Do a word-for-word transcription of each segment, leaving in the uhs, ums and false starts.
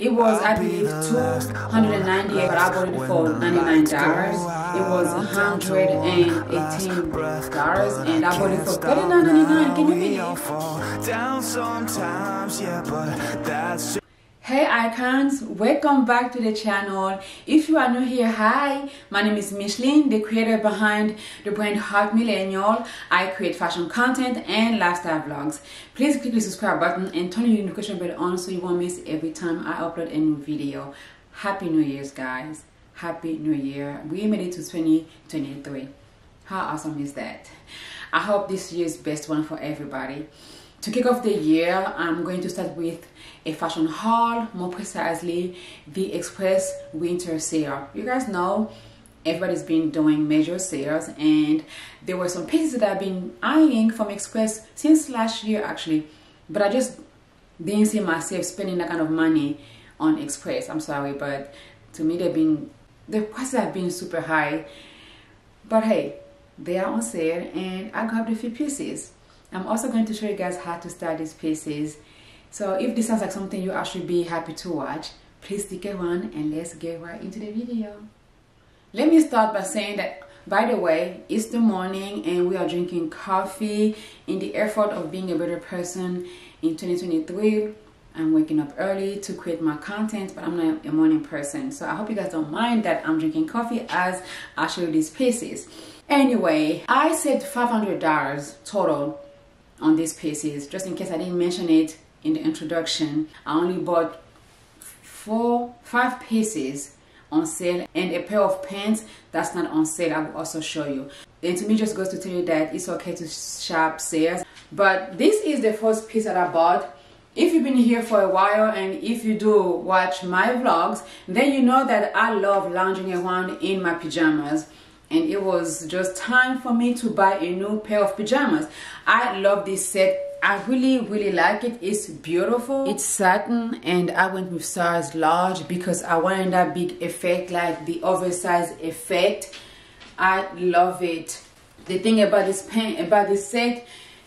It was, I believe, two hundred ninety-eight, but I bought it for ninety-nine dollars. It was one hundred eighteen dollars, and I bought it for thirty-nine ninety-nine. Can you believe it? Hey icons, welcome back to the channel. If you are new here, hi, my name is Micheline, the creator behind the brand Haute Millennial. I create fashion content and lifestyle vlogs. Please click the subscribe button and turn your notification bell on so you won't miss every time I upload a new video. Happy New Year's, guys. Happy New Year. We made it to twenty twenty-three. How awesome is that? I hope this year is the best one for everybody. To kick off the year, I'm going to start with a fashion haul, more precisely the Express winter sale. You guys know everybody's been doing major sales, and there were some pieces that I've been eyeing from Express since last year actually, but I just didn't see myself spending that kind of money on Express. I'm sorry, but to me they've been, the prices have been super high, but hey, they are on sale and I grabbed a few pieces. I'm also going to show you guys how to style these pieces. So if this sounds like something you actually be happy to watch, please stick around and let's get right into the video. Let me start by saying that, by the way, it's the morning and we are drinking coffee in the effort of being a better person in twenty twenty-three. I'm waking up early to create my content, but I'm not a morning person. So I hope you guys don't mind that I'm drinking coffee as I show you these pieces. Anyway, I saved five hundred dollars total on these pieces, just in case I didn't mention it in the introduction. I only bought four five pieces on sale and a pair of pants that's not on sale. I will also show you. Then to me just goes to tell you that it's okay to shop sales, but this is the first piece that I bought. If you've been here for a while and if you do watch my vlogs, then you know that I love lounging around in my pajamas. And it was just time for me to buy a new pair of pajamas. I love this set. I really, really like it. It's beautiful. It's satin, and I went with size large because I wanted that big effect, like the oversized effect. I love it. The thing about this pant, about this set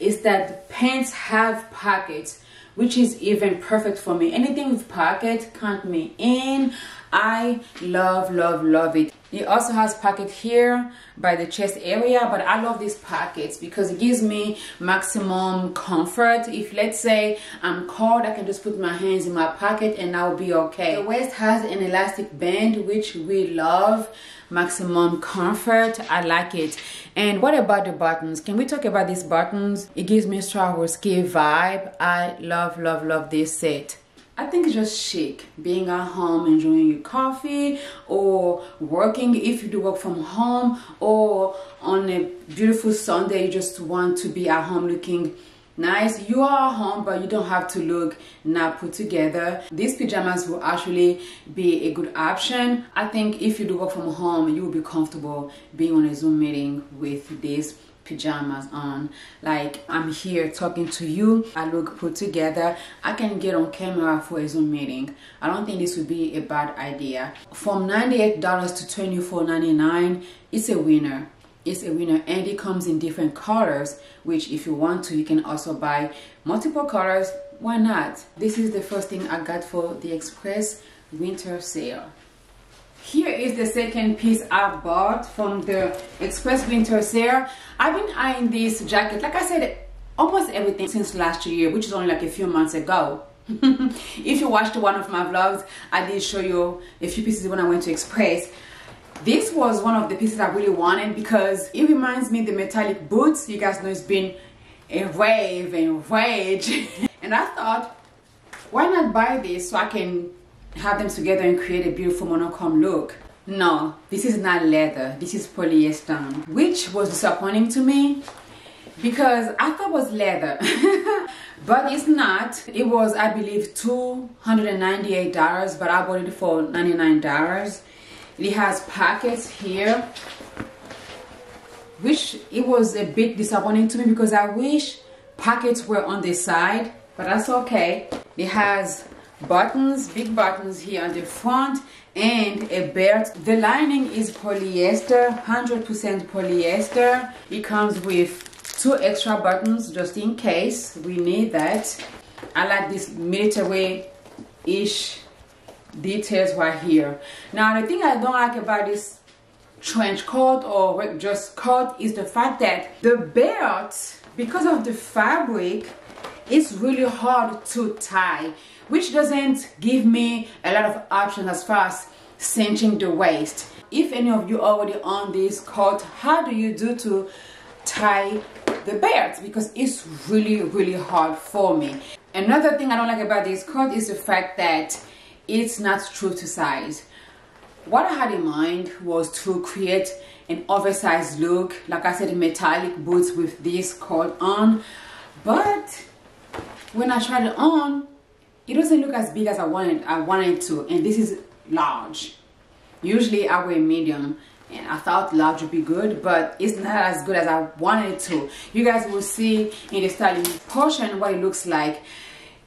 is that the pants have pockets, which is even perfect for me. Anything with pocket, count me in. I love, love, love it. It also has pocket here by the chest area, but I love these pockets because it gives me maximum comfort. If, let's say, I'm cold, I can just put my hands in my pocket and I'll be okay. The waist has an elastic band, which we love. Maximum comfort. I like it. And what about the buttons? Can we talk about these buttons? It gives me a Stravoski vibe. I love, love, love this set. I think it's just chic, being at home, enjoying your coffee, or working if you do work from home, or on a beautiful Sunday you just want to be at home looking nice. You are at home, but you don't have to look not put together. These pajamas will actually be a good option. I think if you do work from home, you will be comfortable being on a Zoom meeting with these pajamas on. Like, I'm here talking to you, I look put together, I can get on camera for a Zoom meeting. I don't think this would be a bad idea. From ninety-eight dollars to twenty-four ninety-nine, it's a winner. It's a winner, and it comes in different colors, which if you want to, you can also buy multiple colors. Why not? This is the first thing I got for the Express winter sale. Here is the second piece I bought from the Express winter sale. I've been eyeing this jacket, like I said, almost everything since last year, which is only like a few months ago. If you watched one of my vlogs, I did show you a few pieces when I went to Express. This was one of the pieces I really wanted because it reminds me of the metallic boots. You guys know it's been a wave and rage. And I thought, why not buy this so I can have them together and create a beautiful monochrome look. No, this is not leather, this is polyester, which was disappointing to me because I thought it was leather. But it's not. It was, I believe, two hundred ninety-eight dollars, but I bought it for ninety-nine dollars. It has pockets here, which it was a bit disappointing to me because I wish pockets were on the side, but that's okay. It has buttons, big buttons here on the front, and a belt. The lining is polyester, one hundred percent polyester. It comes with two extra buttons just in case we need that. I like this military-ish details right here. Now the thing I don't like about this trench coat or work dress coat is the fact that the belt, because of the fabric, it's really hard to tie, which doesn't give me a lot of options as far as cinching the waist. If any of you already own this coat, how do you do to tie the belt? Because it's really really hard for me. Another thing I don't like about this coat is the fact that it's not true to size. What I had in mind was to create an oversized look, like I said, metallic boots with this coat on, but when I tried it on, it doesn't look as big as I wanted I wanted to, and this is large. Usually I wear medium, and I thought large would be good, but it's not as good as I wanted to. You guys will see in the styling portion what it looks like.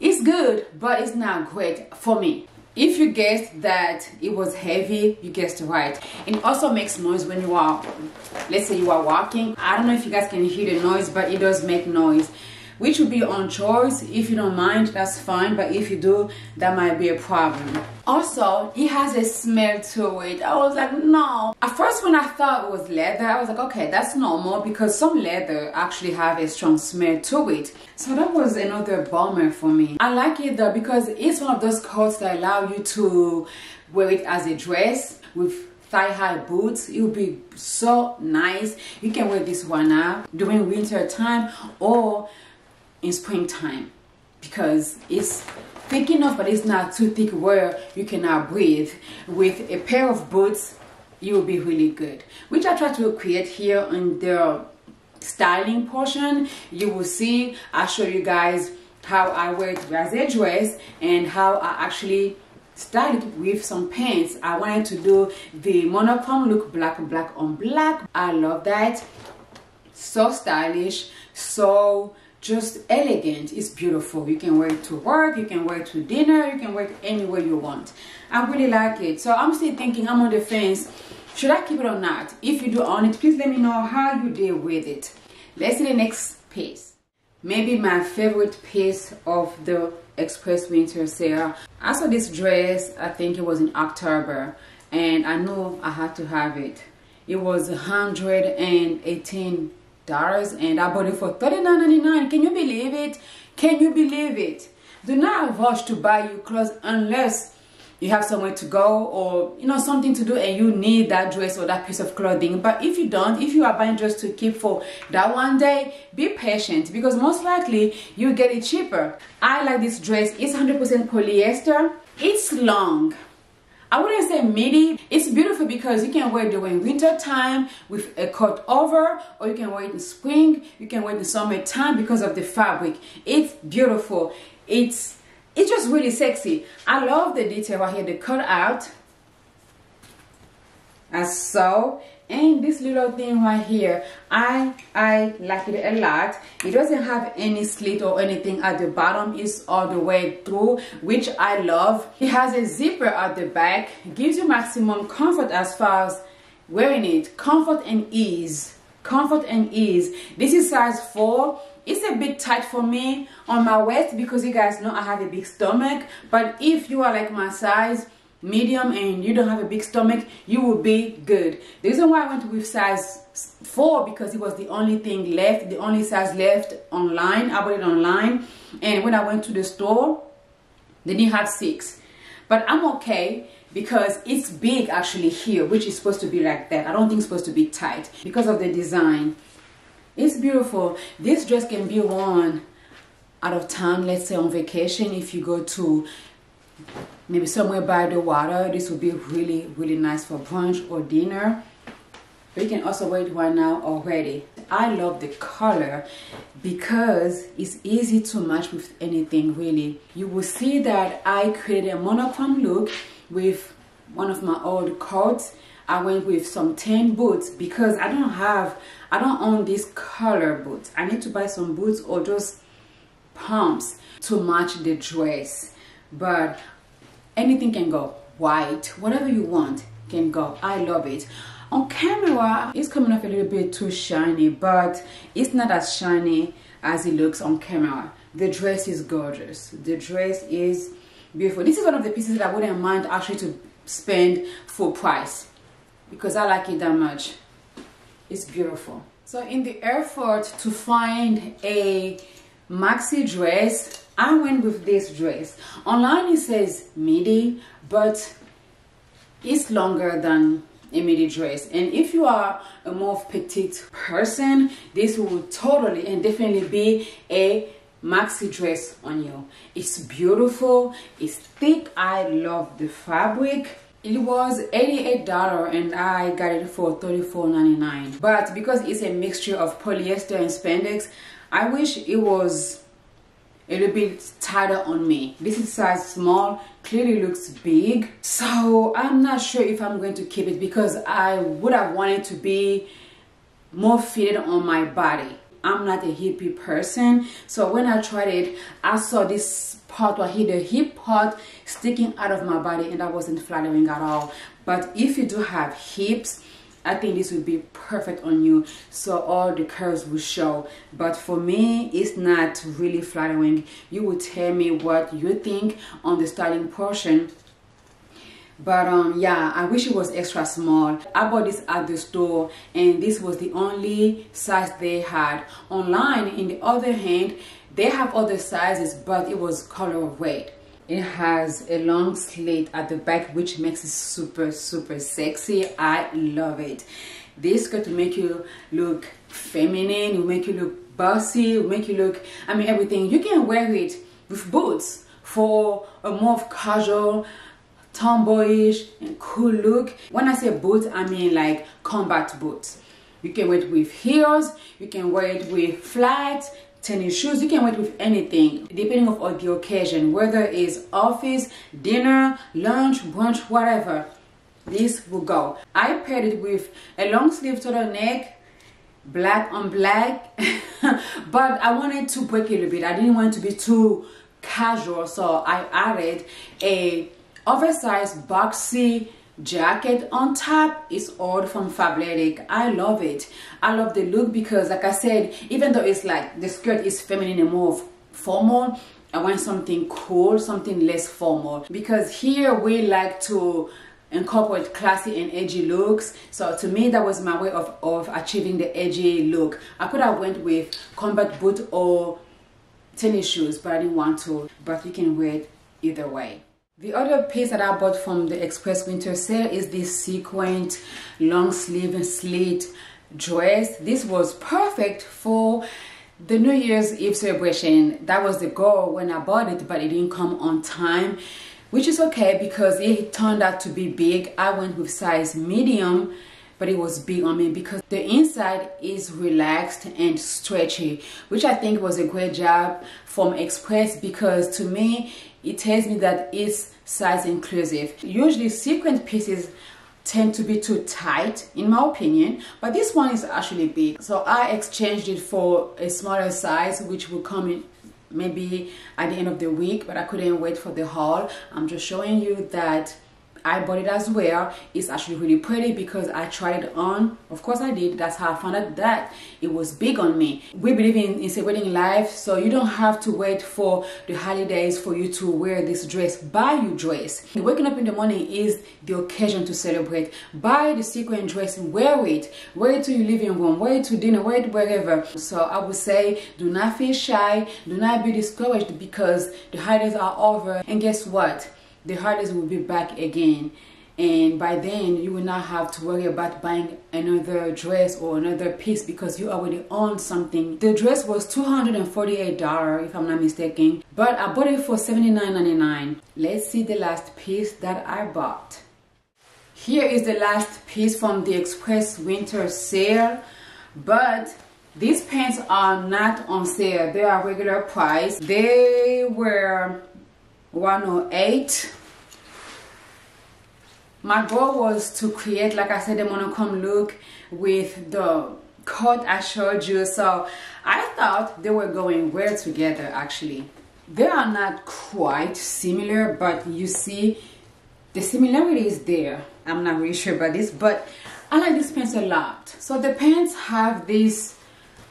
It's good, but it's not great for me. If you guessed that it was heavy, you guessed right. It also makes noise when you are, let's say you are walking. I don't know if you guys can hear the noise, but it does make noise, which would be on choice. If you don't mind, that's fine, but if you do, that might be a problem. Also, it has a smell to it. I was like, no. At first when I thought it was leather, I was like, okay, that's normal, because some leather actually have a strong smell to it. So that was another bummer for me. I like it though, because it's one of those coats that allow you to wear it as a dress with thigh-high boots. It would be so nice. You can wear this one now during winter time or in springtime, because it's thick enough but it's not too thick where you cannot breathe. With a pair of boots you will be really good, which I try to create here in the styling portion. You will see I show you guys how I wear it as a dress and how I actually style it with some pants. I wanted to do the monochrome look, black black on black. I love that. So stylish, so just elegant. It's beautiful. You can wear it to work, you can wear it to dinner, you can wear it anywhere you want. I really like it. So I'm still thinking, I'm on the fence, should I keep it or not? If you do own it, please let me know how you deal with it. Let's see the next piece. Maybe my favorite piece of the Express winter sale. I saw this dress, I think it was in October, and I knew I had to have it. It was one hundred eighteen dollars and I bought it for thirty-nine ninety-nine. Can you believe it? Can you believe it? Do not rush to buy your clothes unless you have somewhere to go or, you know, something to do and you need that dress or that piece of clothing. But if you don't, if you are buying just to keep for that one day, be patient, because most likely you get it cheaper. I like this dress. It's one hundred percent polyester. It's long. I wouldn't say midi. It's beautiful because you can wear it during winter time with a coat over, or you can wear it in spring, you can wear it in summertime because of the fabric. It's beautiful. It's it's just really sexy. I love the detail right here, the cut out as so, and this little thing right here. I I like it a lot. It doesn't have any slit or anything at the bottom. It's all the way through, which I love. It has a zipper at the back. It gives you maximum comfort as far as wearing it. Comfort and ease. Comfort and ease. This is size four. It's a bit tight for me on my waist because you guys know I have a big stomach. But if you are like my size, medium, and you don't have a big stomach, you will be good. The reason why I went with size four because it was the only thing left, the only size left online. I bought it online, and when I went to the store they didn't have six, but I'm okay because it's big actually here, which is supposed to be like that. I don't think it's supposed to be tight because of the design. It's beautiful. This dress can be worn out of town, let's say on vacation. If you go to maybe somewhere by the water, this would be really really nice for brunch or dinner. But you can also wear it right now already. I love the color because it's easy to match with anything really. You will see that I created a monochrome look with one of my old coats. I went with some tan boots because I don't have I don't own these color boots. I need to buy some boots or just pumps to match the dress. But anything can go. White, whatever you want can go. I love it. On camera it's coming off a little bit too shiny, but it's not as shiny as it looks on camera. The dress is gorgeous. The dress is beautiful. This is one of the pieces that I wouldn't mind actually to spend full price because I like it that much. It's beautiful. So in the effort to find a maxi dress, I went with this dress. Online it says midi, but it's longer than a midi dress, and if you are a more petite person, this will totally and definitely be a maxi dress on you. It's beautiful, it's thick, I love the fabric. It was eighty-eight dollars and I got it for thirty-four ninety-nine, but because it's a mixture of polyester and spandex, I wish it was a little bit tighter on me. This is size small, clearly looks big, so I'm not sure if I'm going to keep it because I would have wanted to be more fitted on my body. I'm not a hippie person, so when I tried it, I saw this part right here, the hip part sticking out of my body, and that wasn't flattering at all. But if you do have hips, I think this would be perfect on you, so all the curves will show. But for me, it's not really flattering. You will tell me what you think on the styling portion. But um, yeah, I wish it was extra small. I bought this at the store, and this was the only size they had. Online, in the other hand, they have other sizes, but it was color red. It has a long slit at the back, which makes it super, super sexy. I love it. This could make you look feminine, will make you look bossy, will make you look, I mean, everything. You can wear it with boots for a more casual, tomboyish, and cool look. When I say boots, I mean like combat boots. You can wear it with heels, you can wear it with flats, tennis shoes. You can wear it with anything depending on the occasion, whether it's office, dinner, lunch, brunch, whatever. This will go. I paired it with a long sleeve turtleneck, black on black but I wanted to break it a little bit. I didn't want it to be too casual, so I added a oversized boxy jacket on top. It's all from Fabletics. I love it. I love the look because, like I said, even though it's like the skirt is feminine and more formal, I want something cool, something less formal, because here we like to incorporate classy and edgy looks. So to me, that was my way of, of achieving the edgy look. I could have went with combat boot or tennis shoes, but I didn't want to. But you can wear it either way. The other piece that I bought from the Express winter sale is this sequined long sleeve and slit dress. This was perfect for the New Year's Eve celebration. That was the goal when I bought it, but it didn't come on time, which is okay because it turned out to be big. I went with size medium, but it was big on me because the inside is relaxed and stretchy, which I think was a great job from Express because to me, it tells me that it's size inclusive. Usually sequined pieces tend to be too tight in my opinion, but this one is actually big. So I exchanged it for a smaller size, which will come in maybe at the end of the week, but I couldn't wait for the haul. I'm just showing you that I bought it as well. It's actually really pretty because I tried it on. Of course I did. That's how I found out that it was big on me. We believe in, in celebrating life, so you don't have to wait for the holidays for you to wear this dress. Buy your dress. Waking up in the morning is the occasion to celebrate. Buy the sequin dress and wear it. Wear it to your living room. Wear it to dinner. Wear it wherever. So I would say, do not feel shy. Do not be discouraged because the holidays are over. And guess what? The holidays will be back again, and by then you will not have to worry about buying another dress or another piece because you already own something. The dress was two hundred forty-eight dollars if I'm not mistaken, but I bought it for seventy-nine ninety-nine. Let's see the last piece that I bought. Here is the last piece from the Express winter sale, but these pants are not on sale. They are regular price. They were one oh eight. My goal was to create, like I said, a monochrome look with the coat I showed you, so I thought they were going well together. Actually, they are not quite similar, but you see the similarity is there. I'm not really sure about this, but I like these pants a lot. So the pants have this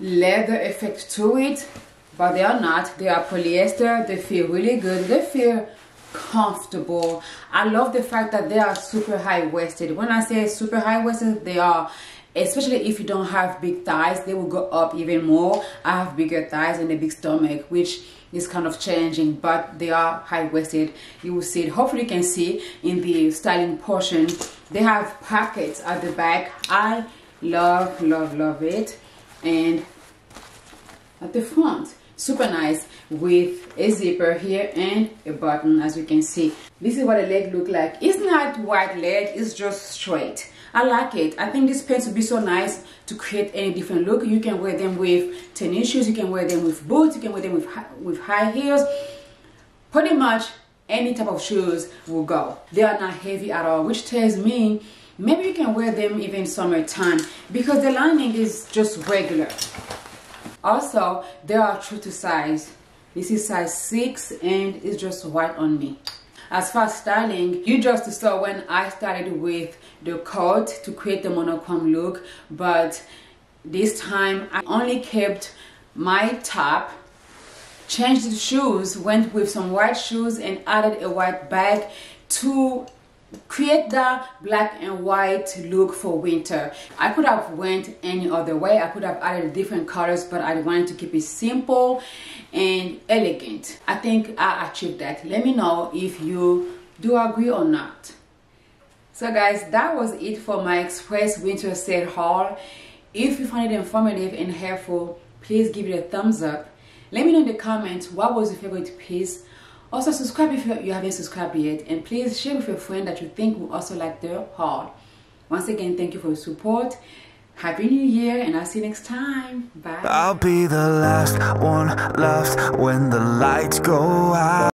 leather effect to it, but they are not. They are polyester. They feel really good. They feel comfortable. I love the fact that they are super high-waisted. When I say super high-waisted, they are, especially if you don't have big thighs, they will go up even more. I have bigger thighs and a big stomach, which is kind of changing, but they are high-waisted. You will see it, hopefully you can see in the styling portion. They have pockets at the back. I love, love, love it. And at the front, super nice, with a zipper here and a button, as you can see. This is what a leg look like. It's not wide leg, it's just straight. I like it. I think these pants would be so nice to create a different look. You can wear them with tennis shoes, you can wear them with boots, you can wear them with high, with high heels. Pretty much any type of shoes will go. They are not heavy at all, which tells me maybe you can wear them even summertime, because the lining is just regular. Also, they are true to size. This is size six and it's just white on me. As far as styling, you just saw when I started with the coat to create the monochrome look, but this time I only kept my top, changed the shoes, went with some white shoes and added a white bag to create the black and white look for winter. I could have went any other way. I could have added different colors, but I wanted to keep it simple and elegant. I think I achieved that. Let me know if you do agree or not. So guys, that was it for my Express winter sale haul. If you found it informative and helpful, please give it a thumbs up. Let me know in the comments what was your favorite piece. Also, subscribe if you haven't subscribed yet, and please share with your friend that you think will also like the haul. Once again, thank you for your support. Happy New Year, and I'll see you next time. Bye. I'll be the last one left when the lights go out.